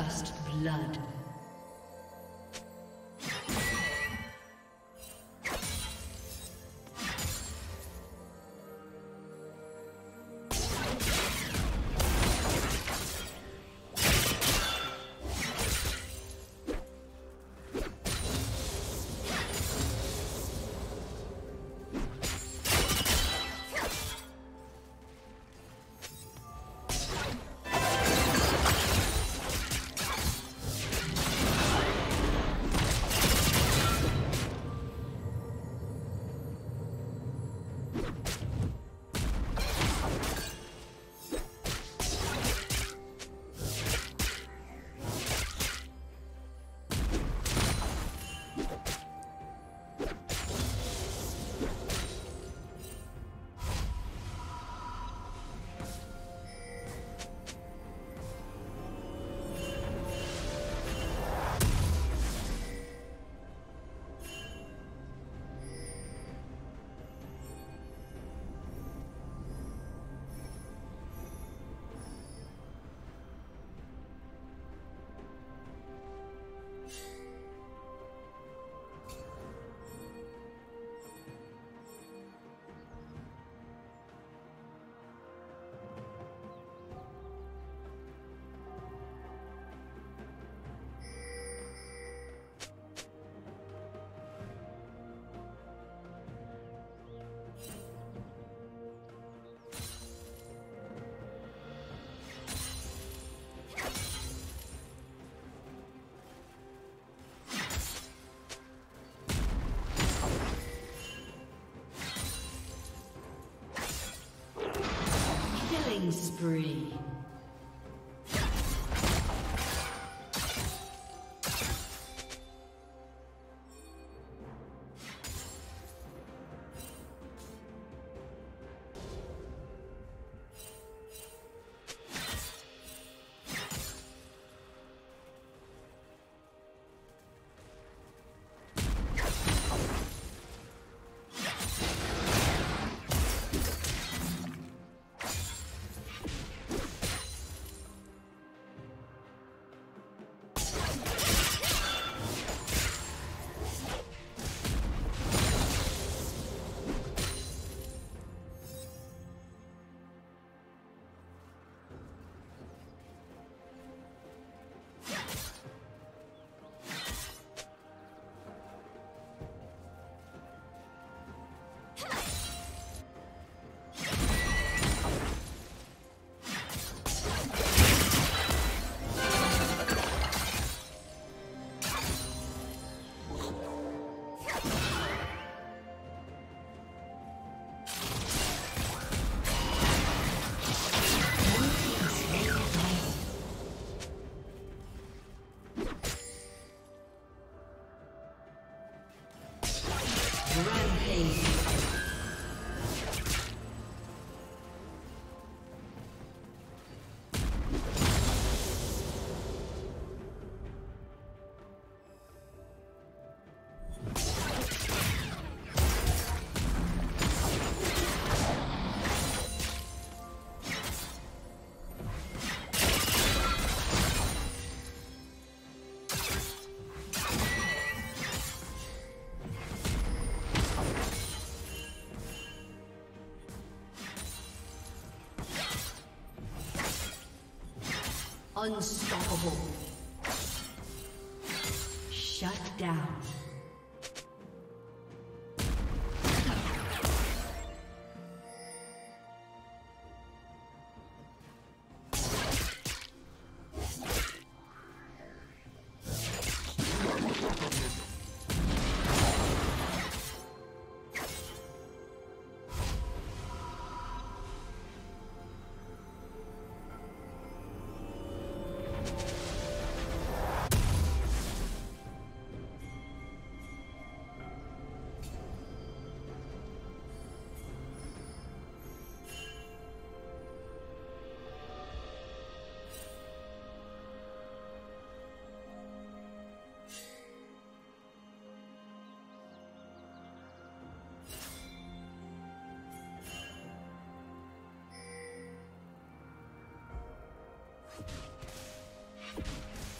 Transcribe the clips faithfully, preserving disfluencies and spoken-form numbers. First blood. Spree. Unstoppable. Shut down. You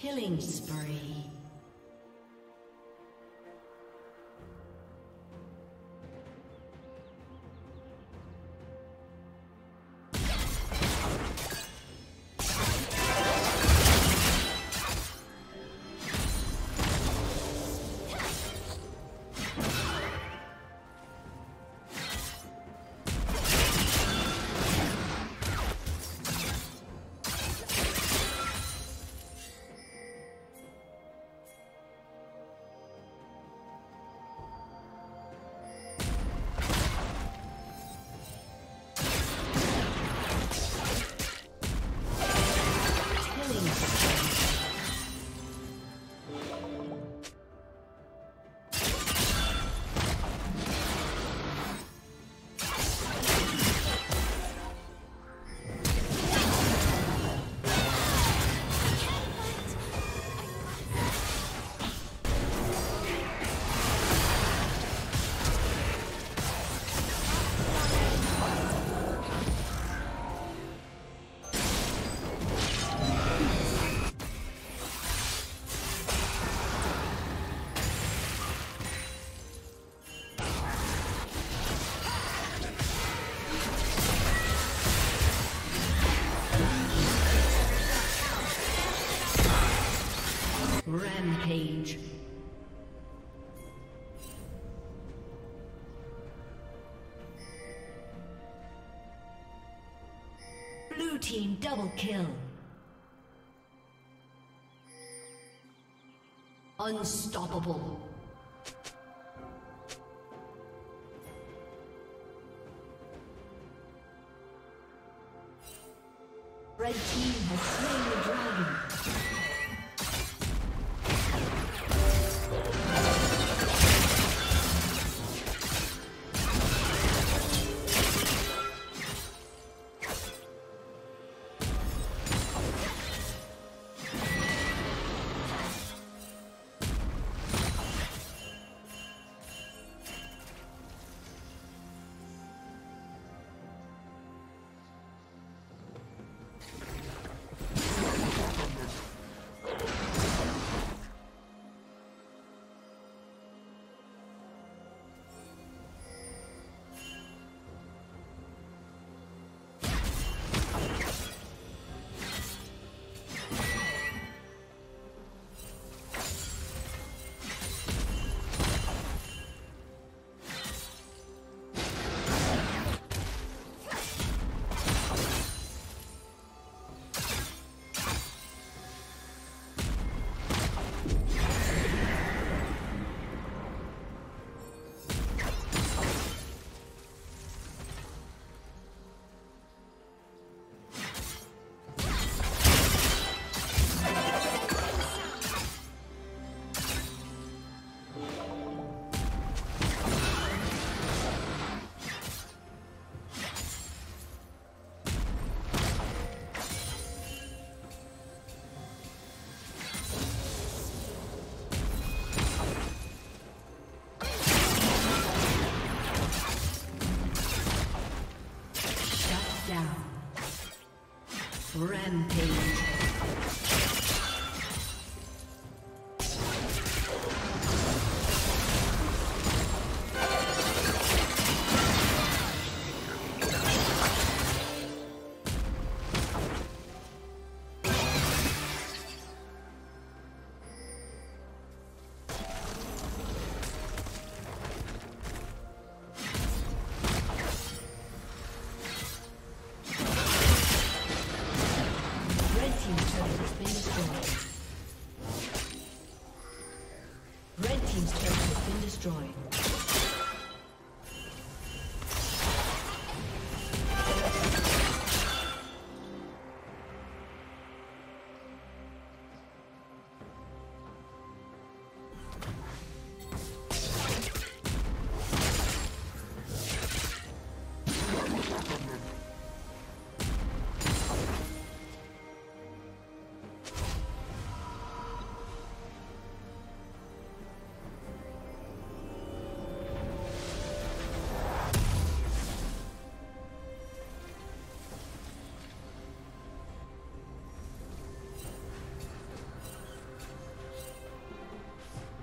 Killing spree. Rampage. Blue team double kill. Unstoppable. Red team has slain the dragon.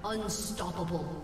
Unstoppable.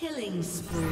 Killing spree.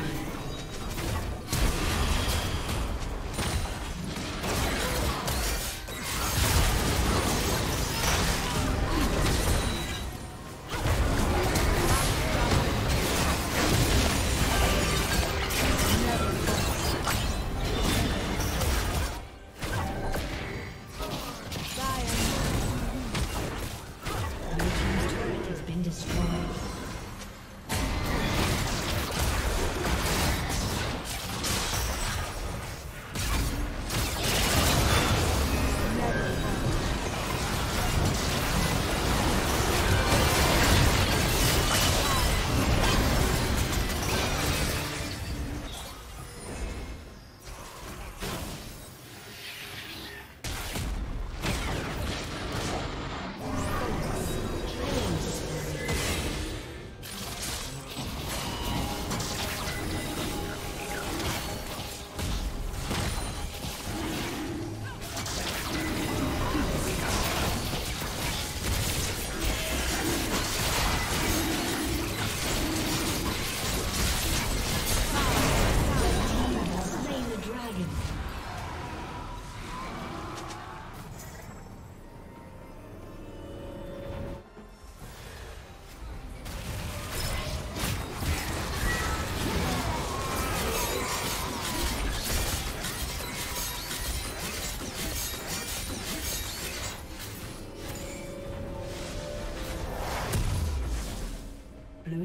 Blue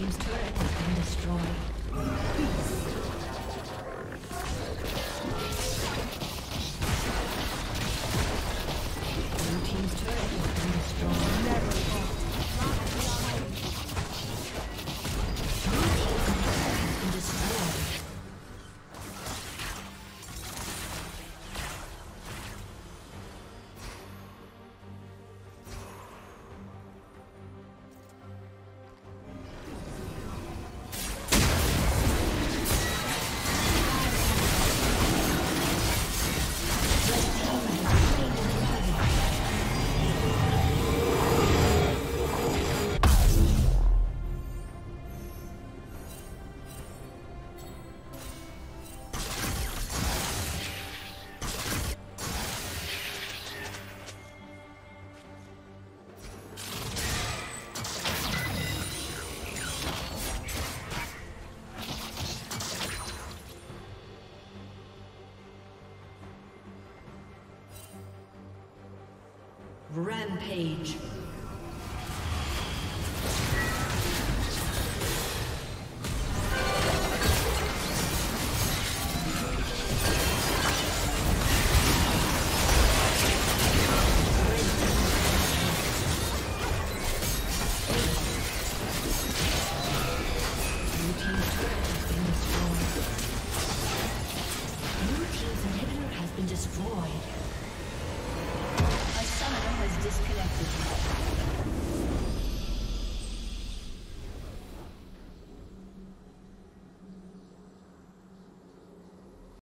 team's turret has been destroyed. Peace. Blue team's turret has been destroyed. Never fought. Blue team's turret has been destroyed. Rampage.